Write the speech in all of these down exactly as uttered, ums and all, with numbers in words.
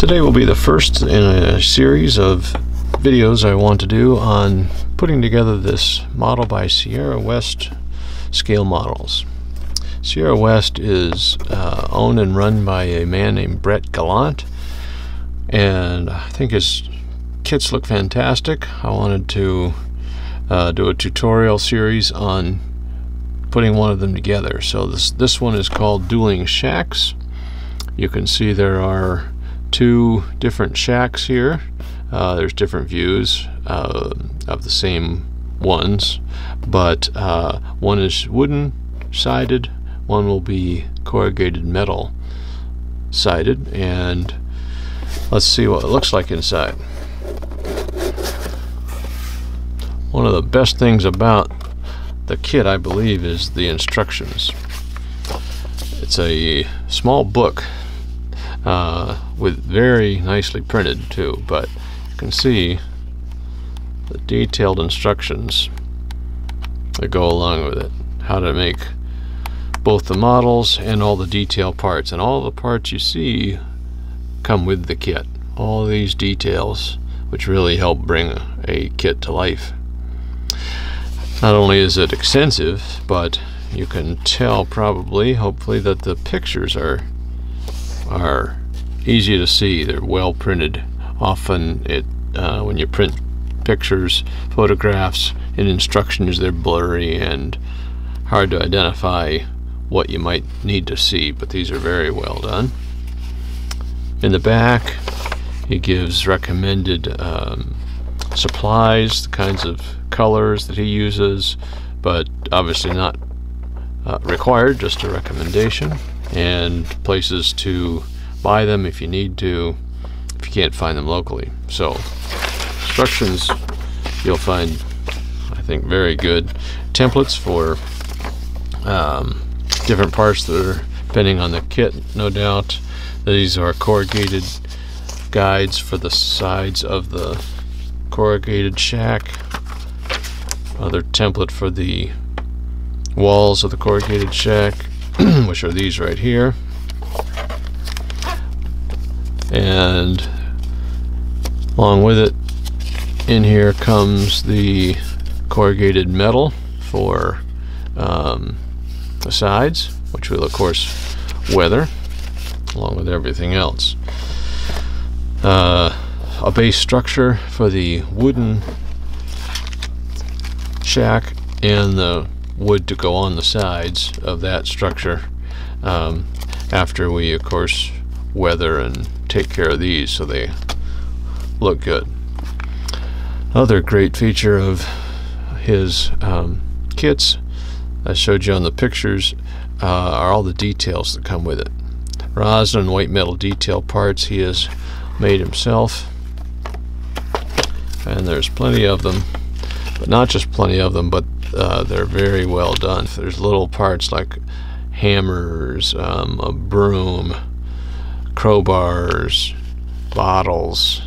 Today will be the first in a series of videos I want to do on putting together this model by Sierra West Scale Models. Sierra West is uh, owned and run by a man named Brett Gallant, and I think his kits look fantastic. I wanted to uh, do a tutorial series on putting one of them together. So this, this one is called Dueling Shacks. You can see there are two different shacks here. Uh, there's different views uh, of the same ones, but uh, one is wooden sided, one will be corrugated metal sided, and let's see what it looks like inside. One of the best things about the kit, I believe, is the instructions. It's a small book uh, with very nicely printed too, but you can see the detailed instructions that go along with it. How to make both the models and all the detail parts, and all the parts you see come with the kit. All these details which really help bring a kit to life. Not only is it extensive, but you can tell probably, hopefully, that the pictures are are easy to see. They're well printed. Often, it uh, when you print pictures, photographs, and instructions, they're blurry and hard to identify what you might need to see. But these are very well done. In the back, it gives recommended um, supplies, the kinds of colors that he uses, but obviously not uh, required, just a recommendation, and places to buy them if you need to, if you can't find them locally. So instructions you'll find, I think, very good templates for um, different parts that are depending on the kit, no doubt. These are corrugated guides for the sides of the corrugated shack. Other template for the walls of the corrugated shack, which are these right here. And along with it, in here comes the corrugated metal for um, the sides, which will of course weather, along with everything else. Uh, a base structure for the wooden shack and the wood to go on the sides of that structure um, after we of course weather and take care of these so they look good. Another great feature of his um, kits I showed you on the pictures uh, are all the details that come with it. Rosin and white metal detail parts he has made himself, and there's plenty of them. But not just plenty of them, but uh, they're very well done. There's little parts like hammers, um, a broom, crowbars, bottles,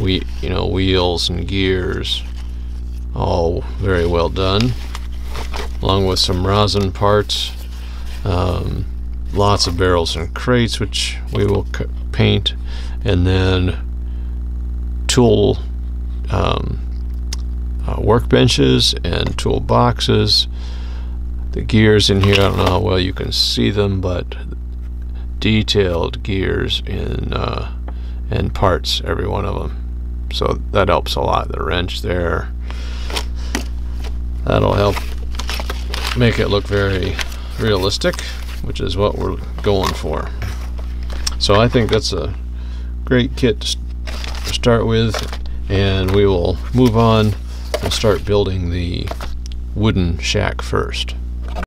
we you know wheels and gears, all very well done. Along with some rosin parts, um, lots of barrels and crates which we will paint, and then tool. Um, Uh, workbenches and tool boxes. The gears in here, I don't know how well you can see them, but detailed gears in uh, and parts, every one of them. So that helps a lot. The wrench there, that'll help make it look very realistic, which is what we're going for. So I think that's a great kit to start with, and we will move on and start building the wooden shack first.